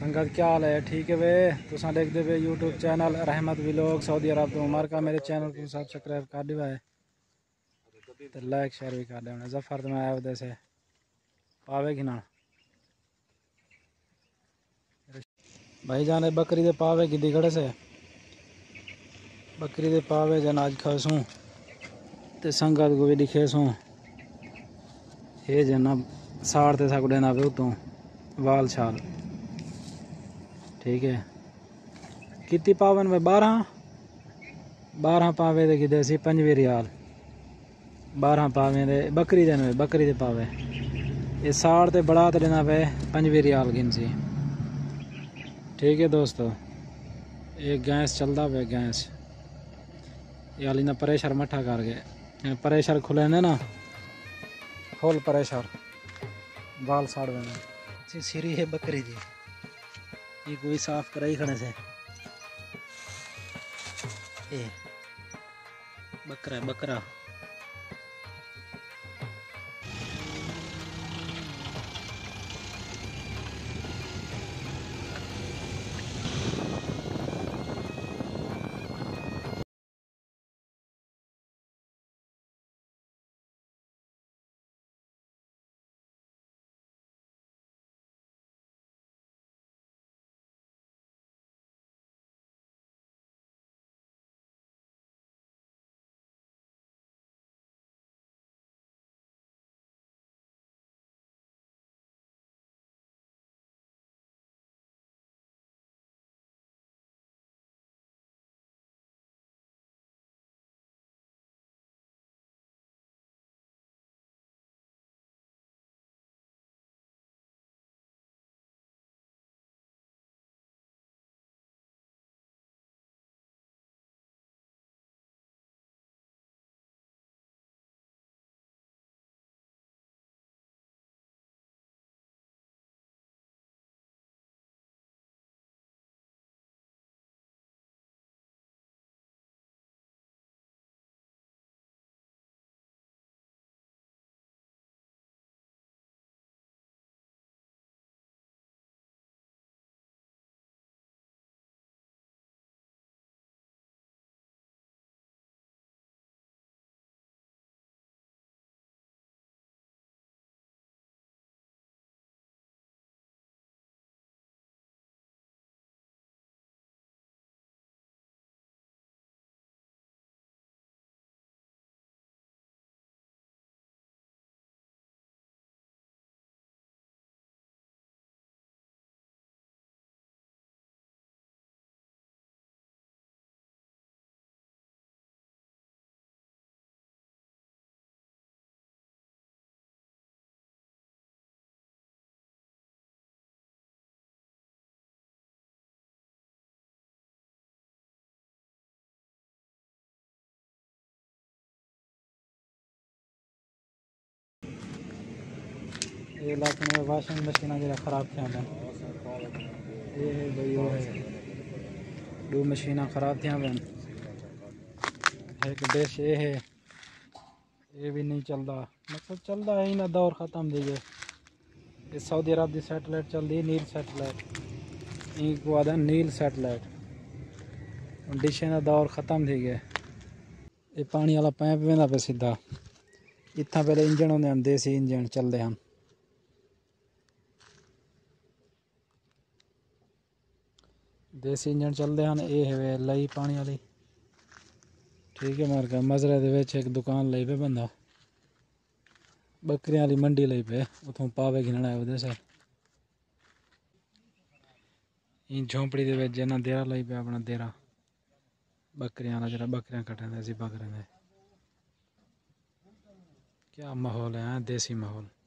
संगत क्या हाल है, ठीक है वे। तुस देखते पे YouTube channel Rahmat vlog Saudi अरब तो मुबारक। मेरे चैनल को सब्सक्राइब कर दिया है, लाइक शेयर भी कर दिया। जफर तो मैं आया उधर से पावे गिना भाई जाने बकरी के पावे की दिखड़े से बकरी के पावे जन आज खासूँ तो संगत को भी दिखे सूँ। ये जना साड़ते सा देना पे उतों वाल छाल, ठीक है। कितनी पावन में 12 पावे दे किदे सी 5 रियाल। 12 पावे दे बकरी जन में बकरी दे पावे ये साड़ ते बड़ा ते देना पे 5 रियाल गिन सी, ठीक है दोस्तों। एक गैस चलता पे गैस याली ना प्रेशर मट्ठा करके प्रेशर खुले ने ना फुल प्रेशर बाल साड़ में सीरी है बकरी जी। ये कोई साफ कराई खड़े से ए बकरा बकरा ये में वाशिंग मशीन जरा ख़राब थी दो मशीन ख़राब थी एक डिश ये है ये भी नहीं चलता, मतलब चलता है ही ना। दौर ख़त्म दीजिए ये सऊदी अरब की सैटेलाइट चल रही है नील सैटेलाइट इनको आदा नील सैटेलाइट डिशें का दौर ख़त्म थी गए। ये पानी वाला पाइप वेंदा पे सीधा इतना पहले इंजन होंगे हम देसी इंजन चलते हम देसी इंजन चलते हैं। यह है लई पानी वाली, ठीक है। मार का मजरे के एक दुकान लई पे बंदा बकरियां वाली मंडी लई पे उतों पावे गिनना है। उधर इन झोंपड़ी के जना देरा लई पे अपना देरा बकरियां वाला जरा बकरियां कट्टा बकरे में क्या माहौल है देसी माहौल।